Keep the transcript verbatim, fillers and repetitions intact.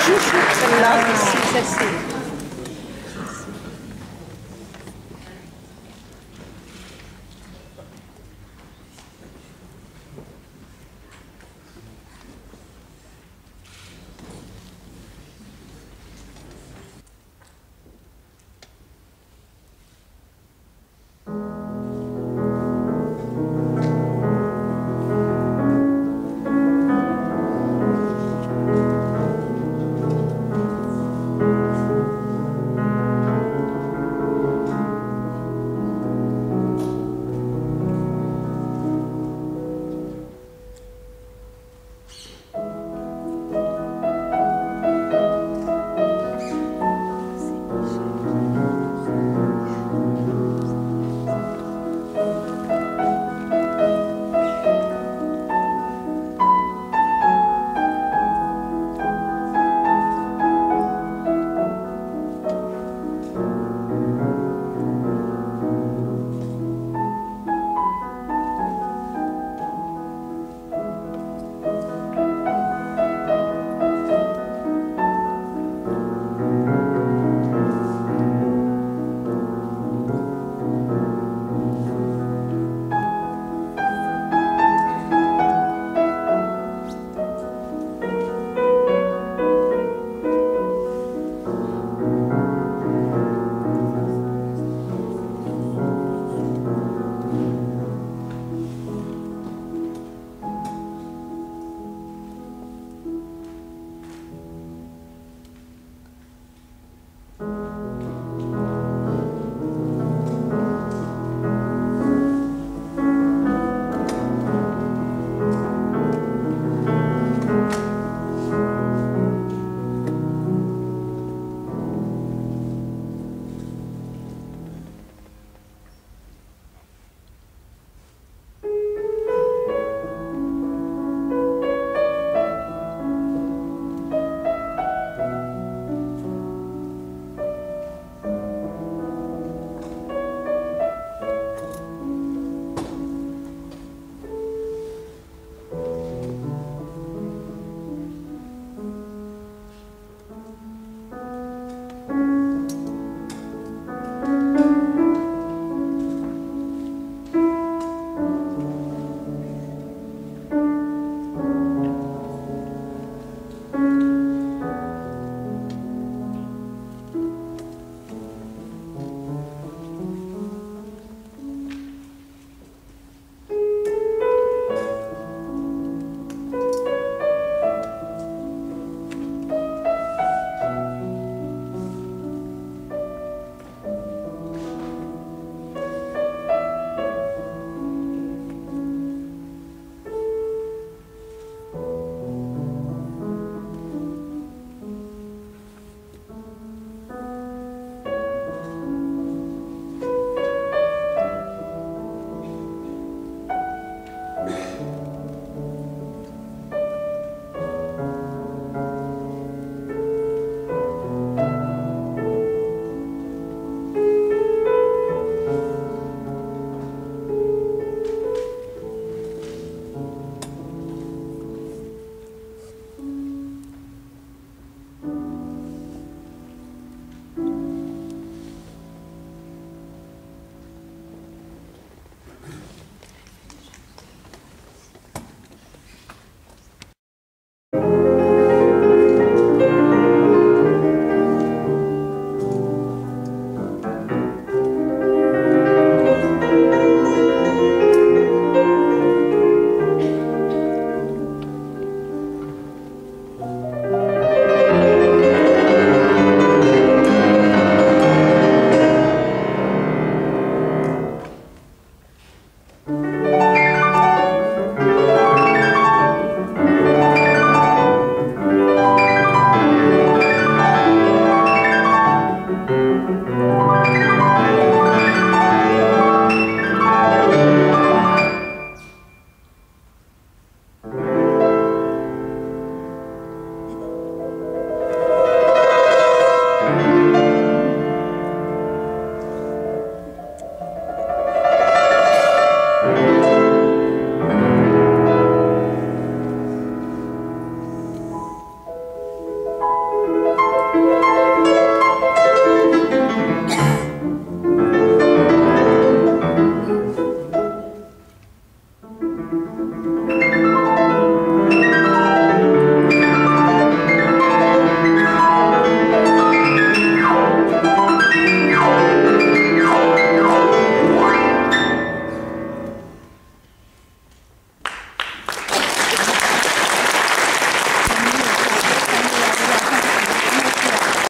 chouchou. Celle-là, c'est celle-ci.